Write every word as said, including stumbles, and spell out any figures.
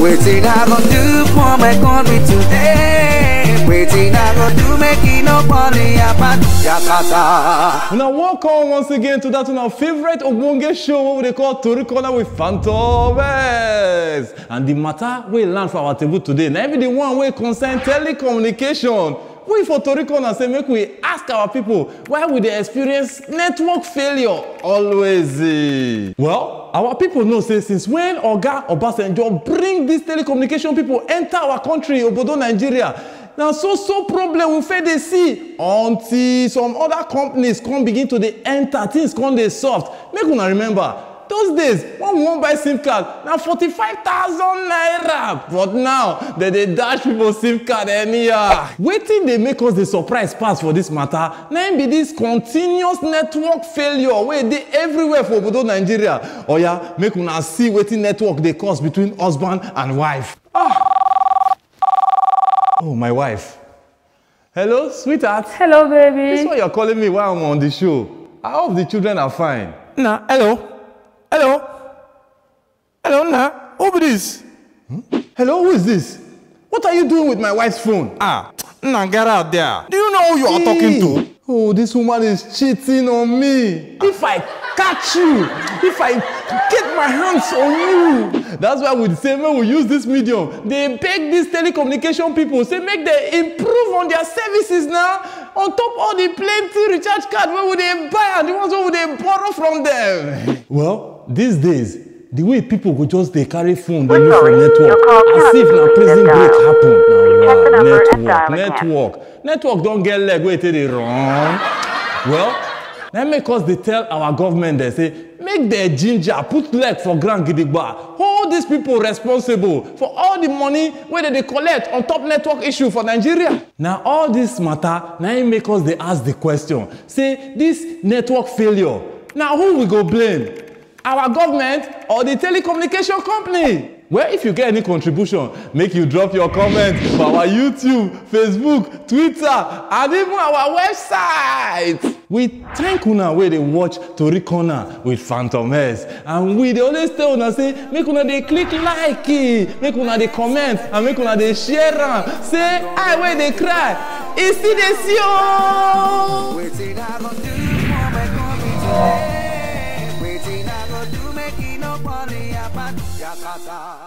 Waiting I gon' do for my country today. Waiting I gon' do making no money about Yakata. Now welcome once again to that our favorite Ogunge show what they call Toru Color with Fantobes. And the matter we learn for our table today. Now every the one way concern telecommunication. We for Tori Corner say make we ask our people why would they experience network failure always? Eh? Well, our people know say since when Oga Obasanjo bring these telecommunication people enter our country, Obodo Nigeria. Now so so problem we fail they see until some other companies come begin to they enter things come they soft. Make una remember. Those days, when we won't buy SIM card, now forty-five thousand naira. But now, they, they dash people SIM card anyhow. Waiting they make us the surprise pass for this matter, now be this continuous network failure where they everywhere for Bodo Nigeria. Oh yeah, make una see waiting network they cause between husband and wife. Oh, oh my wife. Hello, sweetheart. Hello, baby. This is why you're calling me while I'm on the show. I hope the children are fine. Nah, hello. Hello? Hello, nah. Who is this? Hmm? Hello, who is this? What are you doing with my wife's phone? Ah, nah, get out there. Do you know who you are talking to? Oh, this woman is cheating on me. If I catch you, if I get my hands on you. That's why we say, man, we use this medium. They beg these telecommunication people, say, make them improve on their services now. On top of the plenty recharge card, where would they buy and the ones where would they borrow from them? Well, these days, the way people go just they carry phone, they use for network. As if now prison break happen. Now, uh, network, network, network don't get leg where they run. Well, now make us they tell our government they say make their ginger put leg for Grand Gidigba. Hold these people responsible for all the money where they collect on top network issue for Nigeria. Now all this matter now make us they ask the question. Say this network failure. Now who we go blame? Our government or the telecommunication company? Well, if you get any contribution, make you drop your comment for our YouTube, Facebook, Twitter, and even our website. We thank una where they watch Tori Corner with Phantom Haze. And we they always tell una say, make una they click like, make una they comment, and make una they share. Say, I where they cry. It's still the show. Waiting I go do for my coming today. Waiting I go do making no money about Yakata.